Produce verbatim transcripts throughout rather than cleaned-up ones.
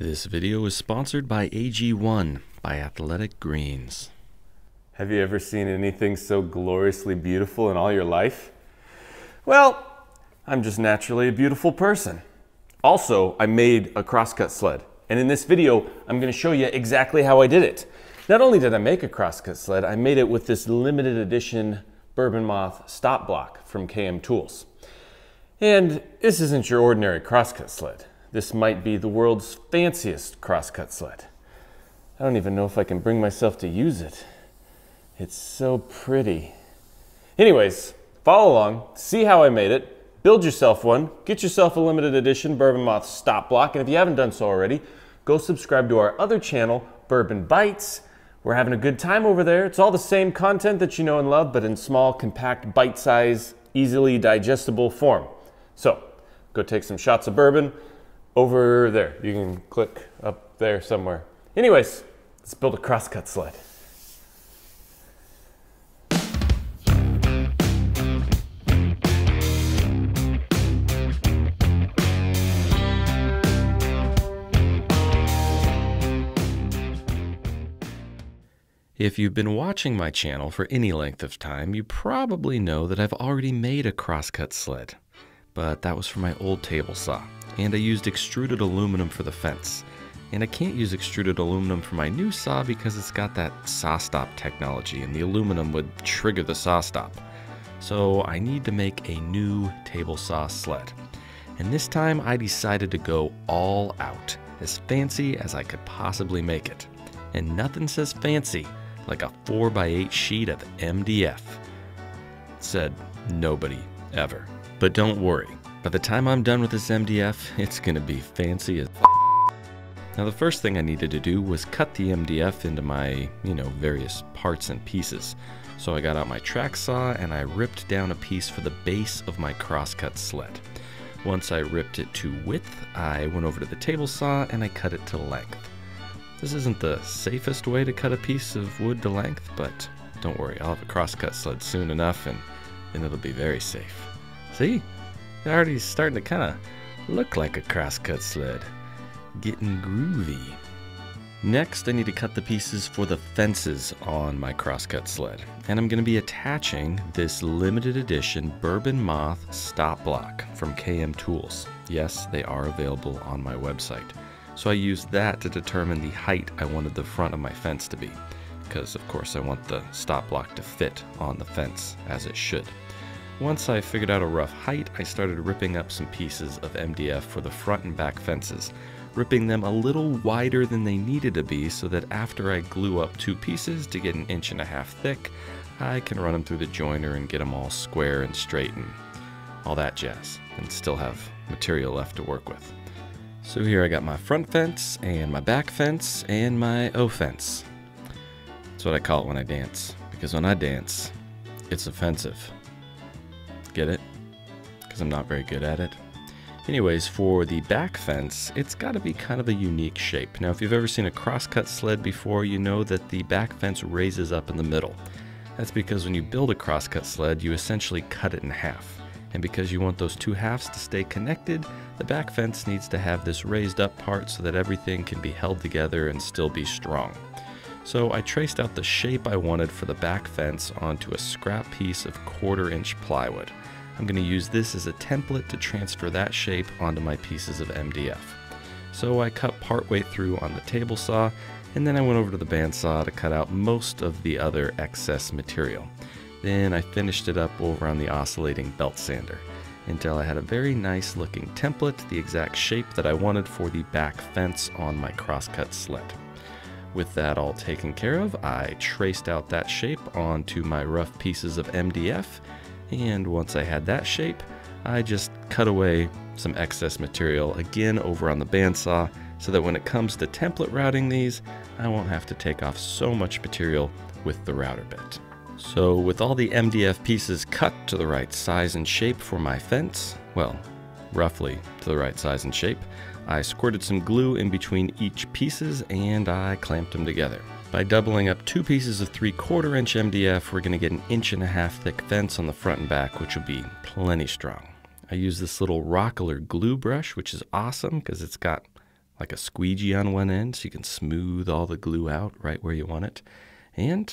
This video is sponsored by A G one by Athletic Greens. Have you ever seen anything so gloriously beautiful in all your life? Well, I'm just naturally a beautiful person. Also, I made a crosscut sled, and in this video, I'm gonna show you exactly how I did it. Not only did I make a crosscut sled, I made it with this limited edition Bourbon Moth stop block from K M Tools. And this isn't your ordinary crosscut sled. This might be the world's fanciest crosscut sled. I don't even know if I can bring myself to use it. It's so pretty. Anyways, follow along, see how I made it, build yourself one, get yourself a limited edition Bourbon Moth stop block, and if you haven't done so already, go subscribe to our other channel, Bourbon Bites. We're having a good time over there. It's all the same content that you know and love, but in small, compact, bite-sized, easily digestible form. So, go take some shots of bourbon. Over there, you can click up there somewhere. Anyways, let's build a crosscut sled. If you've been watching my channel for any length of time, you probably know that I've already made a crosscut sled, but that was for my old table saw. And I used extruded aluminum for the fence. And I can't use extruded aluminum for my new saw because it's got that saw stop technology and the aluminum would trigger the saw stop. So I need to make a new table saw sled. And this time I decided to go all out, as fancy as I could possibly make it. And nothing says fancy like a four by eight sheet of M D F. Said nobody ever. But don't worry. By the time I'm done with this M D F, it's gonna be fancy as f. Now the first thing I needed to do was cut the M D F into my, you know, various parts and pieces. So I got out my track saw and I ripped down a piece for the base of my crosscut sled. Once I ripped it to width, I went over to the table saw and I cut it to length. This isn't the safest way to cut a piece of wood to length, but don't worry, I'll have a crosscut sled soon enough and then it'll be very safe. See? Already starting to kind of look like a crosscut sled. Getting groovy. Next, I need to cut the pieces for the fences on my crosscut sled. And I'm going to be attaching this limited edition Bourbon Moth stop block from K M Tools. Yes, they are available on my website. So I used that to determine the height I wanted the front of my fence to be. Because, of course, I want the stop block to fit on the fence as it should. Once I figured out a rough height, I started ripping up some pieces of M D F for the front and back fences, ripping them a little wider than they needed to be so that after I glue up two pieces to get an inch and a half thick, I can run them through the joiner and get them all square and straight and all that jazz, and still have material left to work with. So here I got my front fence and my back fence and my O-fence. That's what I call it when I dance, because when I dance, it's offensive. Get it? Because I'm not very good at it. Anyways, for the back fence, it's got to be kind of a unique shape. Now, if you've ever seen a crosscut sled before, you know that the back fence raises up in the middle. That's because when you build a crosscut sled, you essentially cut it in half. And because you want those two halves to stay connected, the back fence needs to have this raised up part so that everything can be held together and still be strong. So I traced out the shape I wanted for the back fence onto a scrap piece of quarter inch plywood. I'm going to use this as a template to transfer that shape onto my pieces of M D F. So I cut partway through on the table saw, and then I went over to the bandsaw to cut out most of the other excess material. Then I finished it up over on the oscillating belt sander until I had a very nice looking template, the exact shape that I wanted for the back fence on my crosscut sled. With that all taken care of, I traced out that shape onto my rough pieces of M D F, and once I had that shape, I just cut away some excess material again over on the bandsaw so that when it comes to template routing these, I won't have to take off so much material with the router bit. So with all the M D F pieces cut to the right size and shape for my fence, well, roughly to the right size and shape, I squirted some glue in between each pieces and I clamped them together. By doubling up two pieces of three quarter inch M D F, we're going to get an inch and a half thick fence on the front and back, which will be plenty strong. I use this little Rockler glue brush, which is awesome because it's got like a squeegee on one end so you can smooth all the glue out right where you want it. And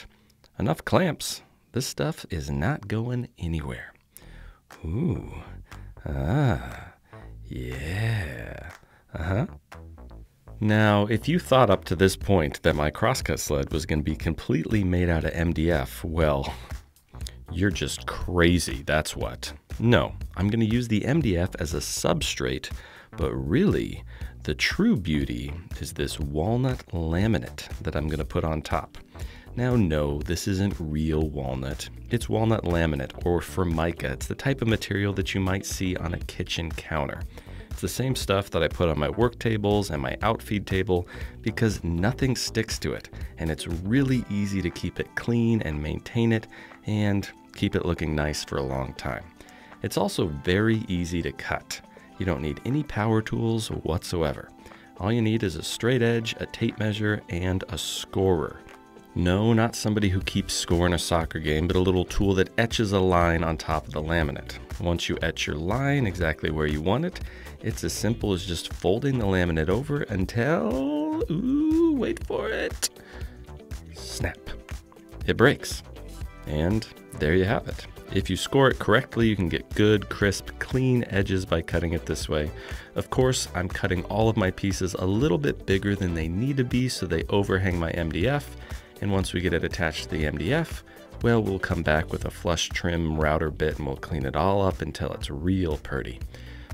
enough clamps. This stuff is not going anywhere. Ooh. Ah. Yeah. Uh-huh. Now, if you thought up to this point that my crosscut sled was going to be completely made out of M D F, well, you're just crazy, that's what. No, I'm going to use the M D F as a substrate, but really, the true beauty is this walnut laminate that I'm going to put on top. Now, no, this isn't real walnut. It's walnut laminate, or formica. It's the type of material that you might see on a kitchen counter. It's the same stuff that I put on my work tables and my outfeed table because nothing sticks to it, and it's really easy to keep it clean and maintain it and keep it looking nice for a long time. It's also very easy to cut. You don't need any power tools whatsoever. All you need is a straight edge, a tape measure, and a scorer. No, not somebody who keeps score in a soccer game, but a little tool that etches a line on top of the laminate. Once you etch your line exactly where you want it, it's as simple as just folding the laminate over until, ooh, wait for it, snap. It breaks. And there you have it. If you score it correctly, you can get good, crisp, clean edges by cutting it this way. Of course, I'm cutting all of my pieces a little bit bigger than they need to be so they overhang my M D F. And once we get it attached to the M D F, well, we'll come back with a flush trim router bit and we'll clean it all up until it's real purty.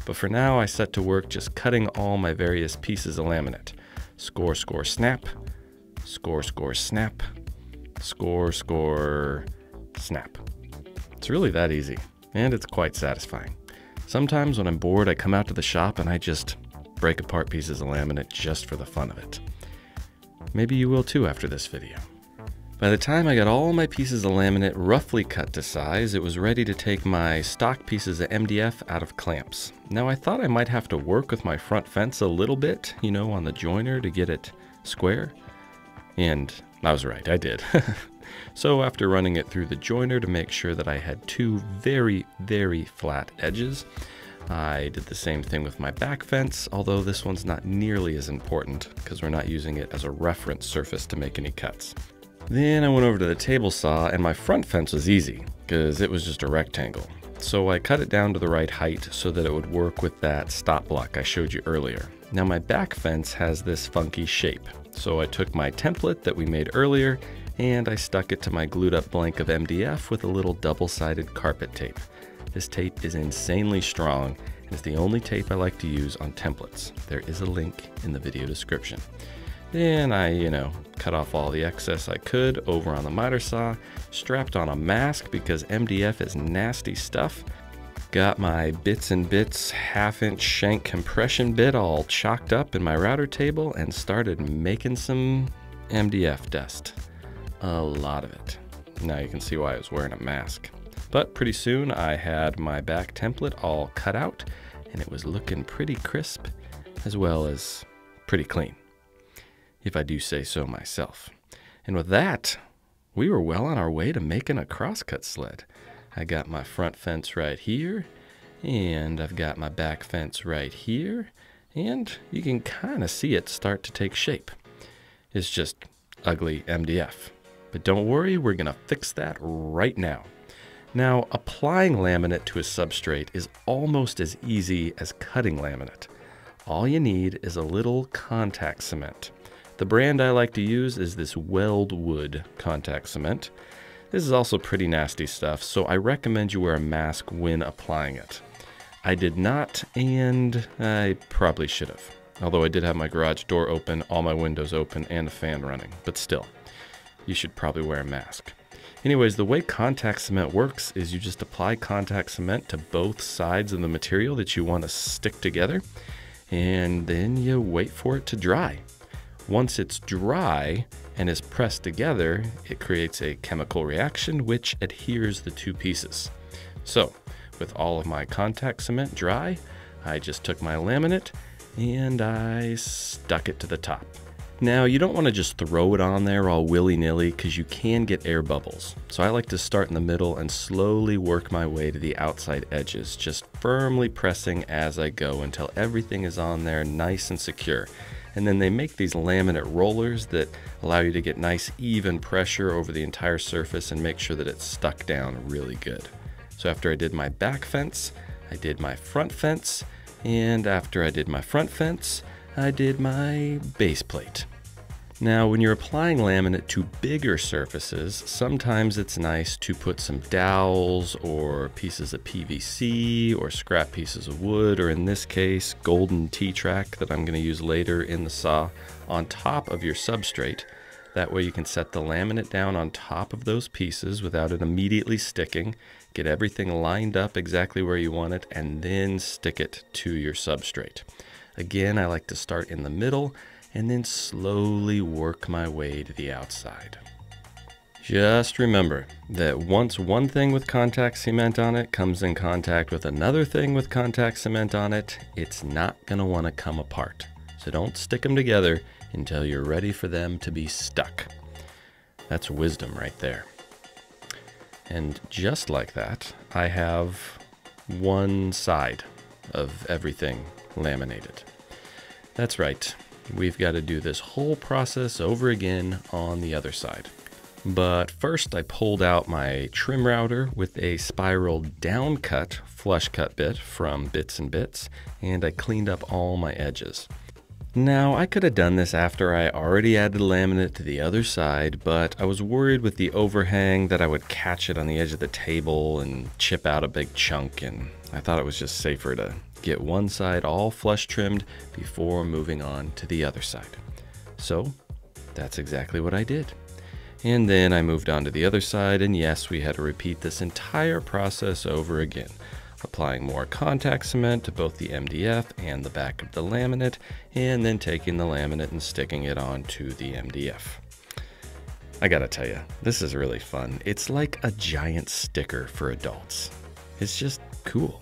But for now, I set to work just cutting all my various pieces of laminate. Score, score, snap. Score, score, snap. Score, score, snap. It's really that easy, and it's quite satisfying. Sometimes when I'm bored, I come out to the shop and I just break apart pieces of laminate just for the fun of it. Maybe you will too after this video. By the time I got all my pieces of laminate roughly cut to size, it was ready to take my stock pieces of M D F out of clamps. Now I thought I might have to work with my front fence a little bit, you know, on the joiner to get it square. And I was right, I did. So after running it through the joiner to make sure that I had two very, very flat edges, I did the same thing with my back fence, although this one's not nearly as important because we're not using it as a reference surface to make any cuts. Then I went over to the table saw, and my front fence was easy because it was just a rectangle. So I cut it down to the right height so that it would work with that stop block I showed you earlier. Now my back fence has this funky shape. So I took my template that we made earlier and I stuck it to my glued up blank of M D F with a little double-sided carpet tape. This tape is insanely strong and it's the only tape I like to use on templates. There is a link in the video description. Then I, you know, cut off all the excess I could over on the miter saw, strapped on a mask because M D F is nasty stuff, got my Bits and Bits half inch shank compression bit all chalked up in my router table and started making some M D F dust. A lot of it. Now you can see why I was wearing a mask. But pretty soon I had my back template all cut out and it was looking pretty crisp as well as pretty clean, if I do say so myself. And with that, we were well on our way to making a crosscut sled. I got my front fence right here and I've got my back fence right here and you can kind of see it start to take shape. It's just ugly M D F. But don't worry, we're gonna fix that right now. Now, applying laminate to a substrate is almost as easy as cutting laminate. All you need is a little contact cement. The brand I like to use is this Weldwood contact cement. This is also pretty nasty stuff, so I recommend you wear a mask when applying it. I did not, and I probably should have. Although I did have my garage door open, all my windows open, and the fan running, but still, you should probably wear a mask. Anyways, the way contact cement works is you just apply contact cement to both sides of the material that you want to stick together, and then you wait for it to dry. Once it's dry and is pressed together, it creates a chemical reaction which adheres the two pieces. So, with all of my contact cement dry, I just took my laminate and I stuck it to the top. Now, you don't want to just throw it on there all willy-nilly because you can get air bubbles. So I like to start in the middle and slowly work my way to the outside edges, just firmly pressing as I go until everything is on there nice and secure. And then they make these laminate rollers that allow you to get nice even pressure over the entire surface and make sure that it's stuck down really good. So after I did my back fence, I did my front fence, and after I did my front fence, I did my base plate. Now, when you're applying laminate to bigger surfaces, sometimes it's nice to put some dowels or pieces of P V C or scrap pieces of wood, or in this case, golden T-track that I'm going to use later in the saw, on top of your substrate. That way you can set the laminate down on top of those pieces without it immediately sticking, get everything lined up exactly where you want it, and then stick it to your substrate. Again, I like to start in the middle and then slowly work my way to the outside. Just remember that once one thing with contact cement on it comes in contact with another thing with contact cement on it, it's not gonna wanna come apart. So don't stick them together until you're ready for them to be stuck. That's wisdom right there. And just like that, I have one side of everything laminated. That's right. We've got to do this whole process over again on the other side. But first I pulled out my trim router with a spiral down cut flush cut bit from Bits and Bits, and I cleaned up all my edges. Now, I could have done this after I already added laminate to the other side, but I was worried with the overhang that I would catch it on the edge of the table and chip out a big chunk, and I thought it was just safer to get one side all flush trimmed before moving on to the other side. So that's exactly what I did. And then I moved on to the other side, and yes, we had to repeat this entire process over again. Applying more contact cement to both the M D F and the back of the laminate, and then taking the laminate and sticking it onto the M D F. I gotta tell you, this is really fun. It's like a giant sticker for adults. It's just cool.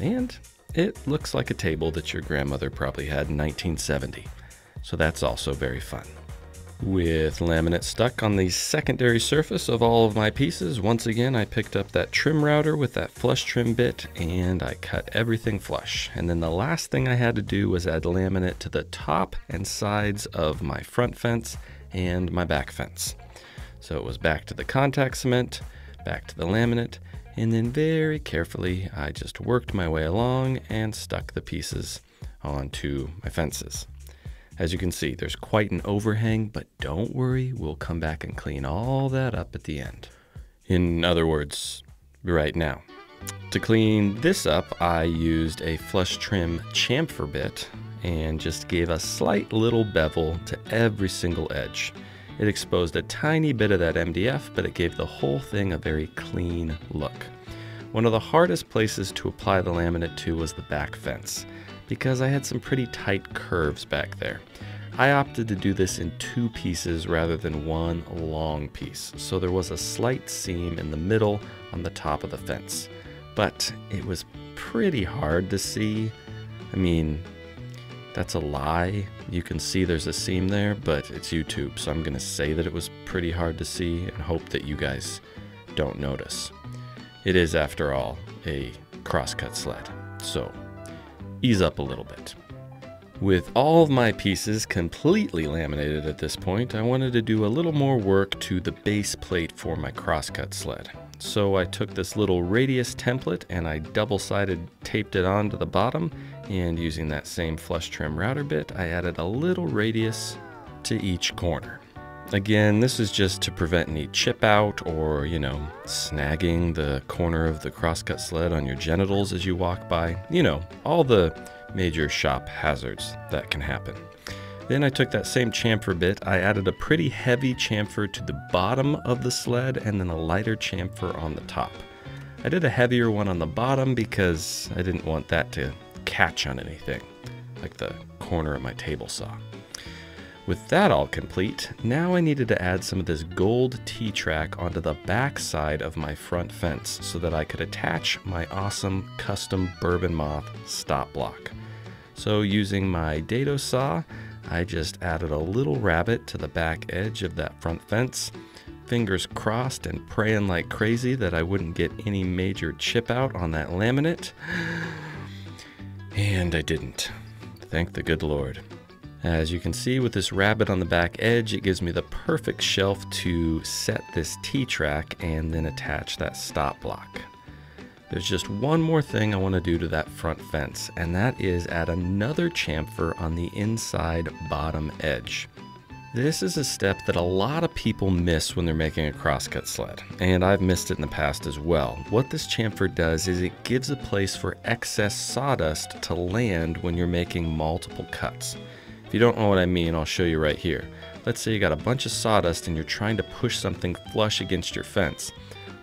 And it looks like a table that your grandmother probably had in nineteen seventy. So that's also very fun. With laminate stuck on the secondary surface of all of my pieces, once again I picked up that trim router with that flush trim bit and I cut everything flush. And then the last thing I had to do was add laminate to the top and sides of my front fence and my back fence. So it was back to the contact cement, back to the laminate, and then very carefully I just worked my way along and stuck the pieces onto my fences. As you can see, there's quite an overhang, but don't worry, we'll come back and clean all that up at the end. In other words, right now. To clean this up, I used a flush trim chamfer bit and just gave a slight little bevel to every single edge. It exposed a tiny bit of that M D F, but it gave the whole thing a very clean look. One of the hardest places to apply the laminate to was the back fence, because I had some pretty tight curves back there. I opted to do this in two pieces rather than one long piece, so there was a slight seam in the middle on the top of the fence. But it was pretty hard to see. I mean, that's a lie. You can see there's a seam there, but it's YouTube, so I'm gonna say that it was pretty hard to see and hope that you guys don't notice. It is, after all, a crosscut sled, so ease up a little bit. With all of my pieces completely laminated at this point, I wanted to do a little more work to the base plate for my crosscut sled. So I took this little radius template and I double-sided taped it onto the bottom, and using that same flush trim router bit, I added a little radius to each corner. Again, this is just to prevent any chip out or, you know, snagging the corner of the crosscut sled on your genitals as you walk by. You know, all the major shop hazards that can happen. Then I took that same chamfer bit, I added a pretty heavy chamfer to the bottom of the sled and then a lighter chamfer on the top. I did a heavier one on the bottom because I didn't want that to catch on anything, like the corner of my table saw. With that all complete, now I needed to add some of this gold T-track onto the back side of my front fence so that I could attach my awesome custom Bourbon Moth stop block. So using my dado saw, I just added a little rabbet to the back edge of that front fence, fingers crossed and praying like crazy that I wouldn't get any major chip out on that laminate. And I didn't. Thank the good Lord. As you can see with this rabbet on the back edge, it gives me the perfect shelf to set this T-track and then attach that stop block. There's just one more thing I want to do to that front fence, and that is add another chamfer on the inside bottom edge. This is a step that a lot of people miss when they're making a crosscut sled, and I've missed it in the past as well. What this chamfer does is it gives a place for excess sawdust to land when you're making multiple cuts. If you don't know what I mean, I'll show you right here. Let's say you got a bunch of sawdust and you're trying to push something flush against your fence.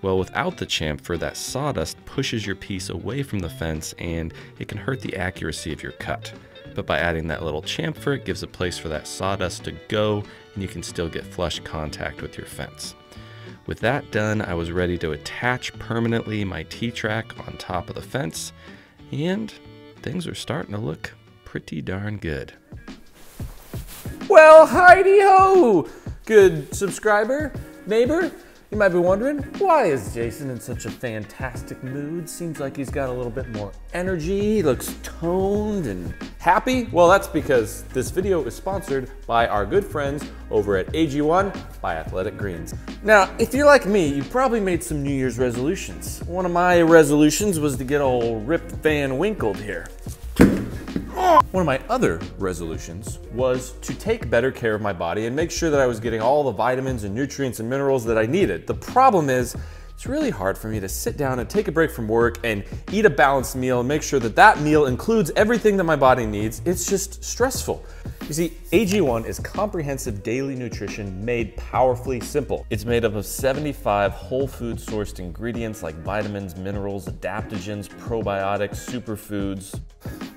Well, without the chamfer, that sawdust pushes your piece away from the fence and it can hurt the accuracy of your cut. But by adding that little chamfer, it gives a place for that sawdust to go and you can still get flush contact with your fence. With that done, I was ready to attach permanently my T-track on top of the fence, and things are starting to look pretty darn good. Well, hidey-ho, good subscriber, neighbor. You might be wondering, why is Jason in such a fantastic mood? Seems like he's got a little bit more energy. He looks toned and happy. Well, that's because this video is sponsored by our good friends over at A G one by Athletic Greens. Now, if you're like me, you probably made some New Year's resolutions. One of my resolutions was to get old Rip Van Winkled here. One of my other resolutions was to take better care of my body and make sure that I was getting all the vitamins and nutrients and minerals that I needed. The problem is, it's really hard for me to sit down and take a break from work and eat a balanced meal and make sure that that meal includes everything that my body needs. It's just stressful. You see, A G one is comprehensive daily nutrition made powerfully simple. It's made up of seventy-five whole food sourced ingredients like vitamins, minerals, adaptogens, probiotics, superfoods,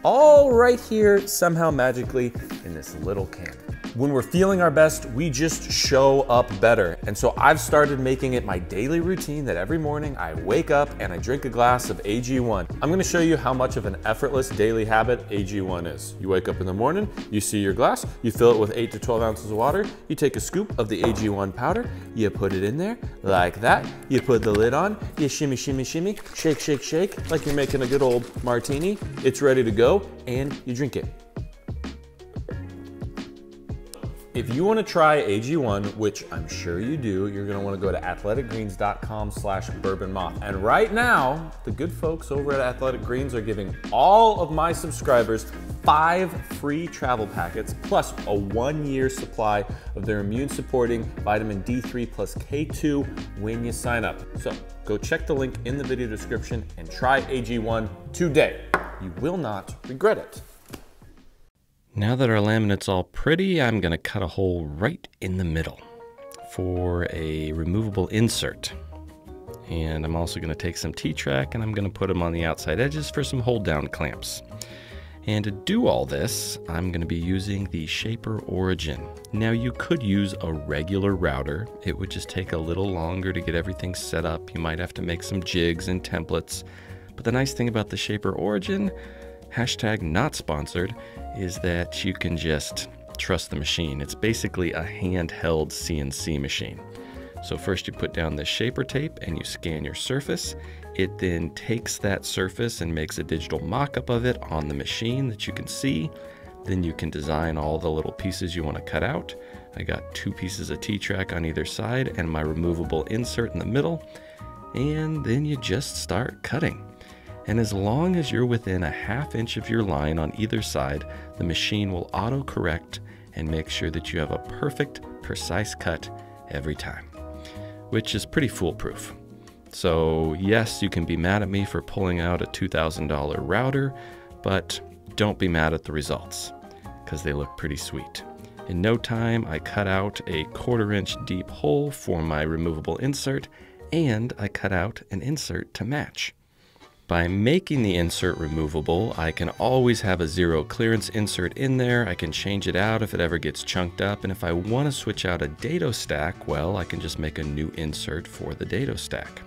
all right here somehow magically in this little can. When we're feeling our best, we just show up better. And so I've started making it my daily routine that every morning I wake up and I drink a glass of A G one. I'm gonna show you how much of an effortless daily habit A G one is. You wake up in the morning, you see your glass, you fill it with eight to twelve ounces of water, you take a scoop of the A G one powder, you put it in there like that, you put the lid on, you shimmy, shimmy, shimmy, shake, shake, shake, like you're making a good old martini. It's ready to go and you drink it. If you want to try A G one, which I'm sure you do, you're going to want to go to athletic greens dot com slash bourbon moth. And right now, the good folks over at Athletic Greens are giving all of my subscribers five free travel packets, plus a one-year supply of their immune-supporting vitamin D three plus K two when you sign up. So go check the link in the video description and try A G one today. You will not regret it. Now that our laminate's all pretty, I'm going to cut a hole right in the middle for a removable insert. And I'm also going to take some T-track and I'm going to put them on the outside edges for some hold-down clamps. And to do all this, I'm going to be using the Shaper Origin. Now you could use a regular router. It would just take a little longer to get everything set up. You might have to make some jigs and templates. But the nice thing about the Shaper Origin, hashtag not sponsored, is that you can just trust the machine. It's basically a handheld C N C machine. So first you put down the shaper tape and you scan your surface. It then takes that surface and makes a digital mock-up of it on the machine that you can see. Then you can design all the little pieces you want to cut out. I got two pieces of T-track on either side and my removable insert in the middle. And then you just start cutting. And as long as you're within a half inch of your line on either side, the machine will auto-correct and make sure that you have a perfect, precise cut every time, which is pretty foolproof. So yes, you can be mad at me for pulling out a two thousand dollar router, but don't be mad at the results because they look pretty sweet. In no time, I cut out a quarter inch deep hole for my removable insert, and I cut out an insert to match. By making the insert removable, I can always have a zero clearance insert in there. I can change it out if it ever gets chunked up. And if I want to switch out a dado stack, well, I can just make a new insert for the dado stack.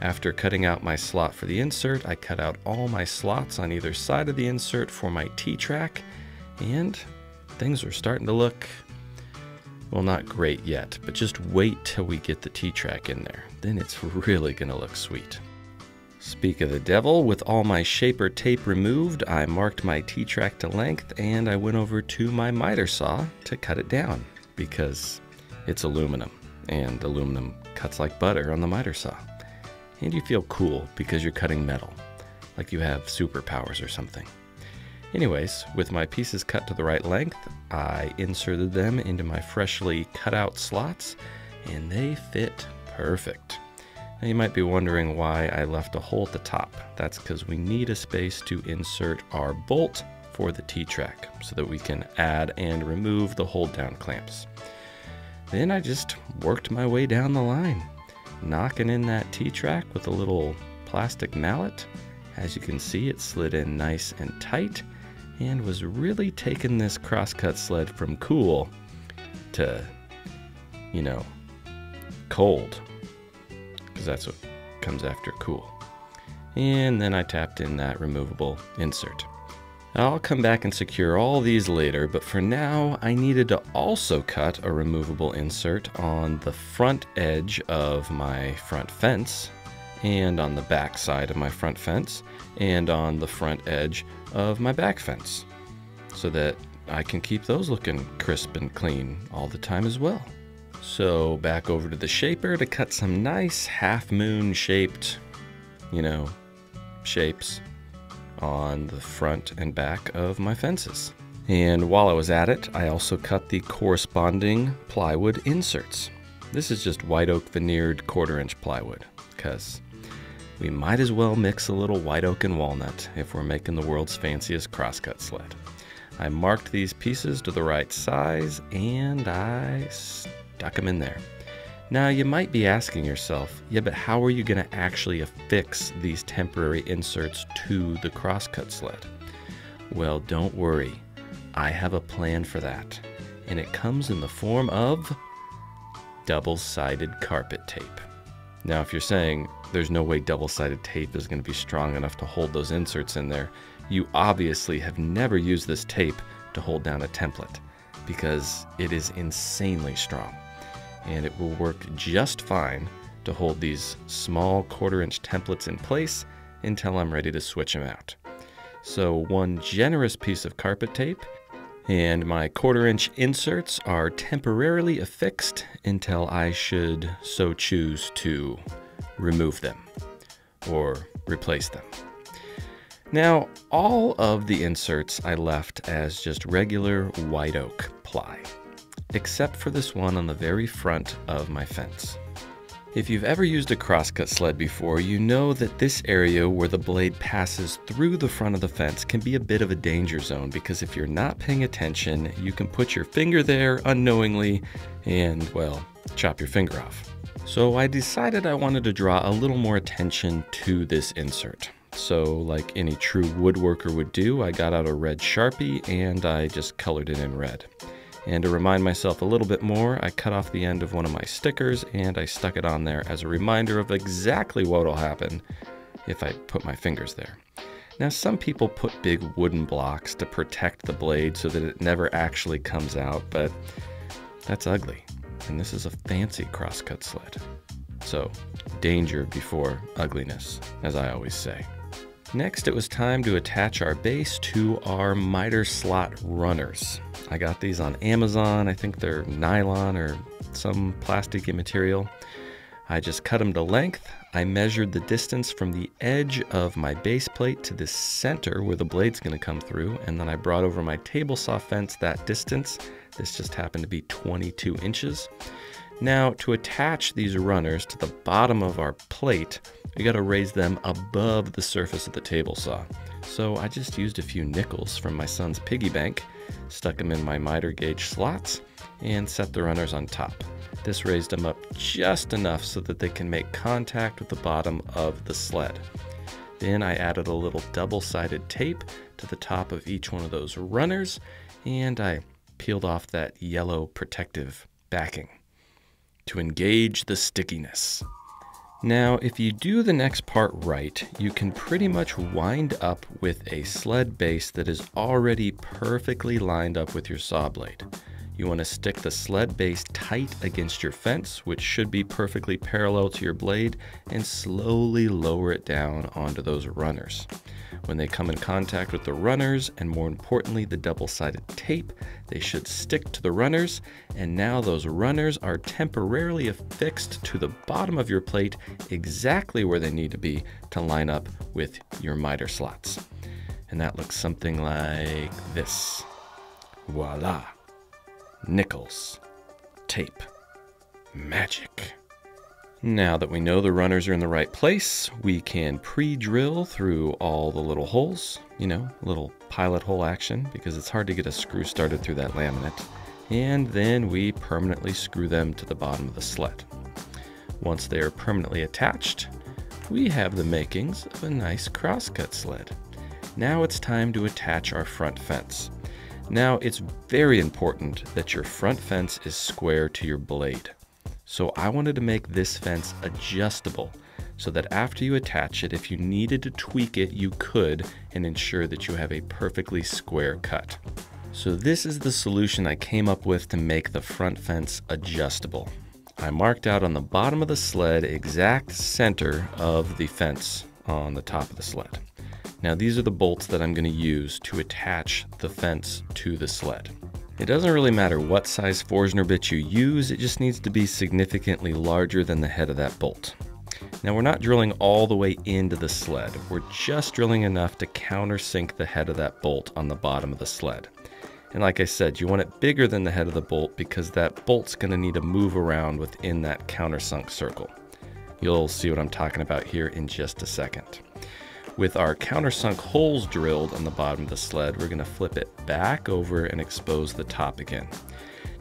After cutting out my slot for the insert, I cut out all my slots on either side of the insert for my T-track, and things are starting to look, well, not great yet, but just wait till we get the T-track in there. Then it's really gonna look sweet. Speak of the devil, with all my shaper tape removed, I marked my T-track to length and I went over to my miter saw to cut it down because it's aluminum and aluminum cuts like butter on the miter saw. And you feel cool because you're cutting metal, like you have superpowers or something. Anyways, with my pieces cut to the right length, I inserted them into my freshly cut out slots and they fit perfect. Now you might be wondering why I left a hole at the top. That's because we need a space to insert our bolt for the T-track so that we can add and remove the hold down clamps. Then I just worked my way down the line, knocking in that T-track with a little plastic mallet. As you can see, it slid in nice and tight and was really taking this crosscut sled from cool to, you know, cold. That's what comes after cool. And then I tapped in that removable insert. I'll come back and secure all these later, but for now I needed to also cut a removable insert on the front edge of my front fence and on the back side of my front fence and on the front edge of my back fence so that I can keep those looking crisp and clean all the time as well. So back over to the shaper to cut some nice half moon shaped, you know, shapes on the front and back of my fences. And while I was at it, I also cut the corresponding plywood inserts. This is just white oak veneered quarter inch plywood because we might as well mix a little white oak and walnut if we're making the world's fanciest crosscut sled. I marked these pieces to the right size and I stuck them in there. Now you might be asking yourself, yeah, but how are you going to actually affix these temporary inserts to the crosscut sled? Well, don't worry. I have a plan for that. And it comes in the form of double-sided carpet tape. Now, if you're saying there's no way double-sided tape is going to be strong enough to hold those inserts in there, you obviously have never used this tape to hold down a template because it is insanely strong. And it will work just fine to hold these small quarter inch templates in place until I'm ready to switch them out. So one generous piece of carpet tape and my quarter inch inserts are temporarily affixed until I should so choose to remove them or replace them. Now all of the inserts I left as just regular white oak ply, except for this one on the very front of my fence. If you've ever used a crosscut sled before, you know that this area where the blade passes through the front of the fence can be a bit of a danger zone because if you're not paying attention, you can put your finger there unknowingly and, well, chop your finger off. So I decided I wanted to draw a little more attention to this insert. So like any true woodworker would do, I got out a red Sharpie and I just colored it in red. And to remind myself a little bit more, I cut off the end of one of my stickers and I stuck it on there as a reminder of exactly what will happen if I put my fingers there. Now, some people put big wooden blocks to protect the blade so that it never actually comes out, but that's ugly. And this is a fancy crosscut sled. So danger before ugliness, as I always say. Next, it was time to attach our base to our miter slot runners. I got these on Amazon. I think they're nylon or some plasticky material. I just cut them to length. I measured the distance from the edge of my base plate to the center where the blade's going to come through, and then I brought over my table saw fence that distance. This just happened to be twenty-two inches. Now, to attach these runners to the bottom of our plate, we got to raise them above the surface of the table saw. So I just used a few nickels from my son's piggy bank, stuck them in my miter gauge slots, and set the runners on top. This raised them up just enough so that they can make contact with the bottom of the sled. Then I added a little double-sided tape to the top of each one of those runners, and I peeled off that yellow protective backing to engage the stickiness. Now, if you do the next part right, you can pretty much wind up with a sled base that is already perfectly lined up with your saw blade. You want to stick the sled base tight against your fence, which should be perfectly parallel to your blade, and slowly lower it down onto those runners. When they come in contact with the runners, and more importantly the double-sided tape, they should stick to the runners, and now those runners are temporarily affixed to the bottom of your plate exactly where they need to be to line up with your miter slots. And that looks something like this. Voila! Nickels. Tape. Magic. Now that we know the runners are in the right place, we can pre-drill through all the little holes, you know, little pilot hole action, because it's hard to get a screw started through that laminate. And then we permanently screw them to the bottom of the sled. Once they are permanently attached, we have the makings of a nice crosscut sled. Now it's time to attach our front fence. Now it's very important that your front fence is square to your blade. So I wanted to make this fence adjustable so that after you attach it, if you needed to tweak it, you could, and ensure that you have a perfectly square cut. So this is the solution I came up with to make the front fence adjustable. I marked out on the bottom of the sled exact center of the fence on the top of the sled. Now these are the bolts that I'm going to use to attach the fence to the sled. It doesn't really matter what size Forstner bit you use, it just needs to be significantly larger than the head of that bolt. Now we're not drilling all the way into the sled, we're just drilling enough to countersink the head of that bolt on the bottom of the sled. And like I said, you want it bigger than the head of the bolt because that bolt's going to need to move around within that countersunk circle. You'll see what I'm talking about here in just a second. With our countersunk holes drilled on the bottom of the sled, we're going to flip it back over and expose the top again.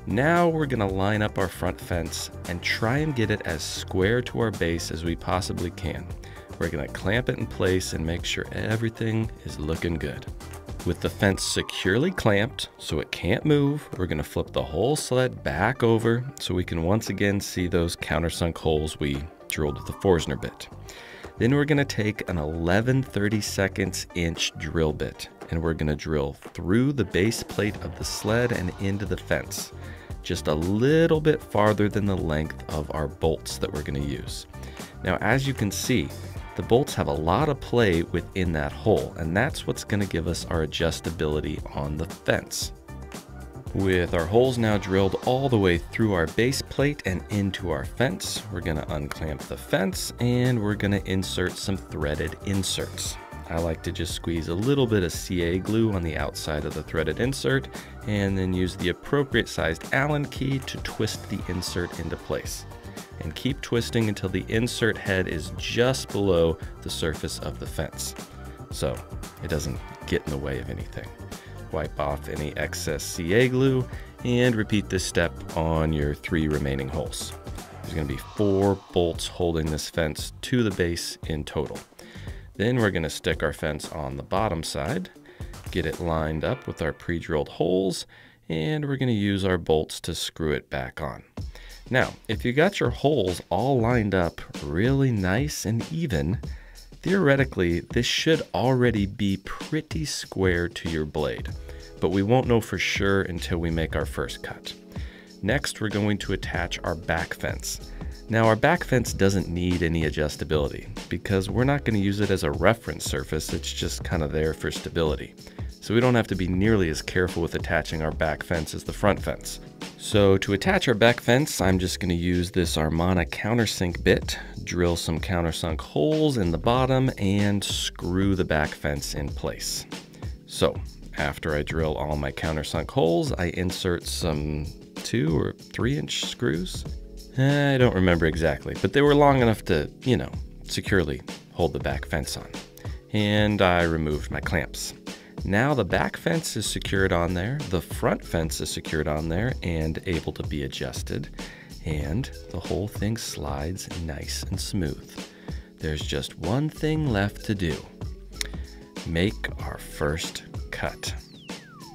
Now we're going to line up our front fence and try and get it as square to our base as we possibly can. We're going to clamp it in place and make sure everything is looking good. With the fence securely clamped so it can't move, we're going to flip the whole sled back over so we can once again see those countersunk holes we drilled with the Forstner bit. Then we're going to take an eleven thirty-seconds inch drill bit and we're going to drill through the base plate of the sled and into the fence, just a little bit farther than the length of our bolts that we're going to use. Now as you can see, the bolts have a lot of play within that hole, and that's what's going to give us our adjustability on the fence. With our holes now drilled all the way through our base plate and into our fence, we're going to unclamp the fence and we're going to insert some threaded inserts. I like to just squeeze a little bit of C A glue on the outside of the threaded insert and then use the appropriate sized Allen key to twist the insert into place. And keep twisting until the insert head is just below the surface of the fence, so it doesn't get in the way of anything. Wipe off any excess C A glue and repeat this step on your three remaining holes. There's going to be four bolts holding this fence to the base in total. Then we're going to stick our fence on the bottom side, get it lined up with our pre-drilled holes, and we're going to use our bolts to screw it back on. Now, if you got your holes all lined up really nice and even, theoretically, this should already be pretty square to your blade, but we won't know for sure until we make our first cut. Next, we're going to attach our back fence. Now, our back fence doesn't need any adjustability because we're not going to use it as a reference surface, it's just kind of there for stability. So we don't have to be nearly as careful with attaching our back fence as the front fence. So to attach our back fence, I'm just going to use this Armana countersink bit, drill some countersunk holes in the bottom, and screw the back fence in place. So after I drill all my countersunk holes, I insert some two or three inch screws. I don't remember exactly, but they were long enough to, you know, securely hold the back fence on. And I removed my clamps. Now the back fence is secured on there, the front fence is secured on there and able to be adjusted, and the whole thing slides nice and smooth. There's just one thing left to do. Make our first cut.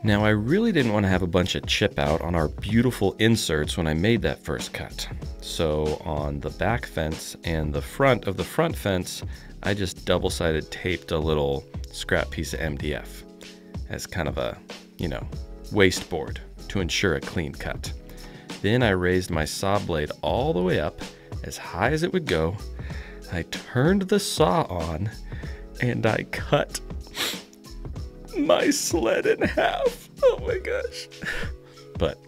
Now I really didn't want to have a bunch of chip out on our beautiful inserts when I made that first cut. So on the back fence and the front of the front fence, I just double-sided taped a little scrap piece of M D F as kind of a, you know, waste board to ensure a clean cut. Then I raised my saw blade all the way up as high as it would go. I turned the saw on and I cut my sled in half. Oh my gosh. But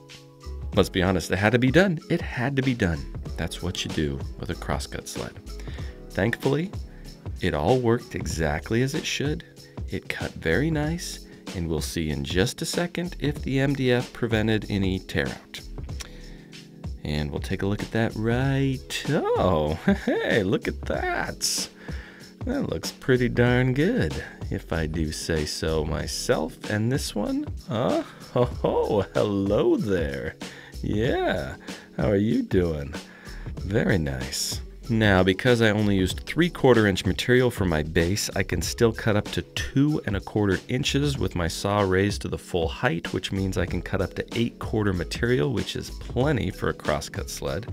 let's be honest, it had to be done. It had to be done. That's what you do with a crosscut sled. Thankfully, it all worked exactly as it should. It cut very nice, and we'll see in just a second if the M D F prevented any tear out. And we'll take a look at that right. Oh, hey, look at that. That looks pretty darn good, if I do say so myself. And this one, uh, oh, oh, hello there. Yeah, how are you doing? Very nice. Now, because I only used three quarter inch material for my base, I can still cut up to two and a quarter inches with my saw raised to the full height, which means I can cut up to eight quarter material, which is plenty for a crosscut sled.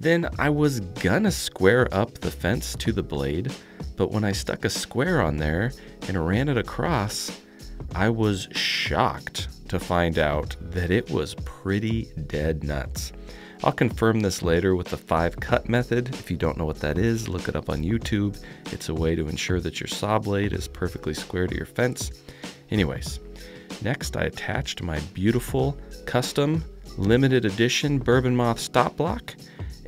Then I was gonna square up the fence to the blade, but when I stuck a square on there and ran it across, I was shocked to find out that it was pretty dead nuts. I'll confirm this later with the five cut method. If you don't know what that is, look it up on YouTube. It's a way to ensure that your saw blade is perfectly square to your fence. Anyways, next I attached my beautiful custom limited edition Bourbon Moth stop block,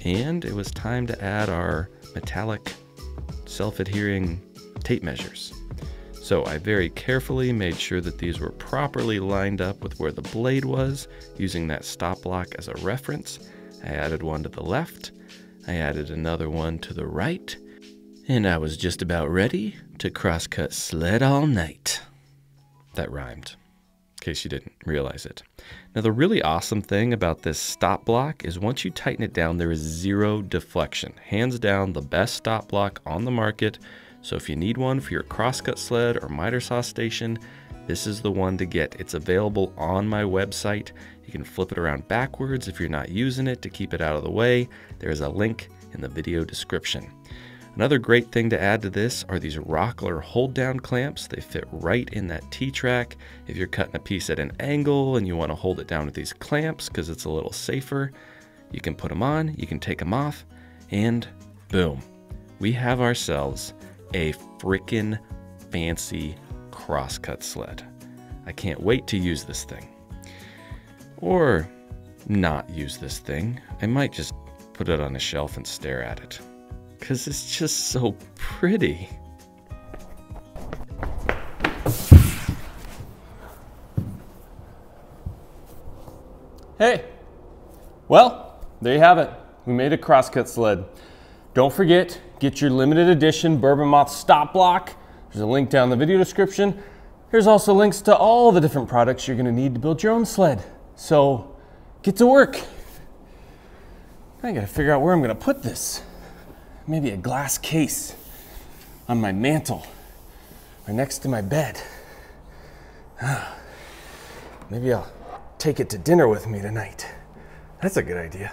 and it was time to add our metallic self-adhering tape measures. So I very carefully made sure that these were properly lined up with where the blade was, using that stop block as a reference. I added one to the left, I added another one to the right, and I was just about ready to crosscut sled all night. That rhymed, in case you didn't realize it. Now the really awesome thing about this stop block is once you tighten it down, there is zero deflection. Hands down, the best stop block on the market. So if you need one for your crosscut sled or miter saw station, this is the one to get. It's available on my website. You can flip it around backwards if you're not using it to keep it out of the way. There's a link in the video description. Another great thing to add to this are these Rockler hold down clamps. They fit right in that T-track. If you're cutting a piece at an angle and you want to hold it down with these clamps because it's a little safer, you can put them on, you can take them off, and boom, we have ourselves a freaking fancy crosscut sled. I can't wait to use this thing. Or not use this thing. I might just put it on a shelf and stare at it, because it's just so pretty. Hey, well, there you have it. We made a crosscut sled. Don't forget, get your limited edition Bourbon Moth stop block. There's a link down in the video description. Here's also links to all the different products you're gonna need to build your own sled. So get to work. I gotta figure out where I'm gonna put this. Maybe a glass case on my mantle or next to my bed. Maybe I'll take it to dinner with me tonight. That's a good idea.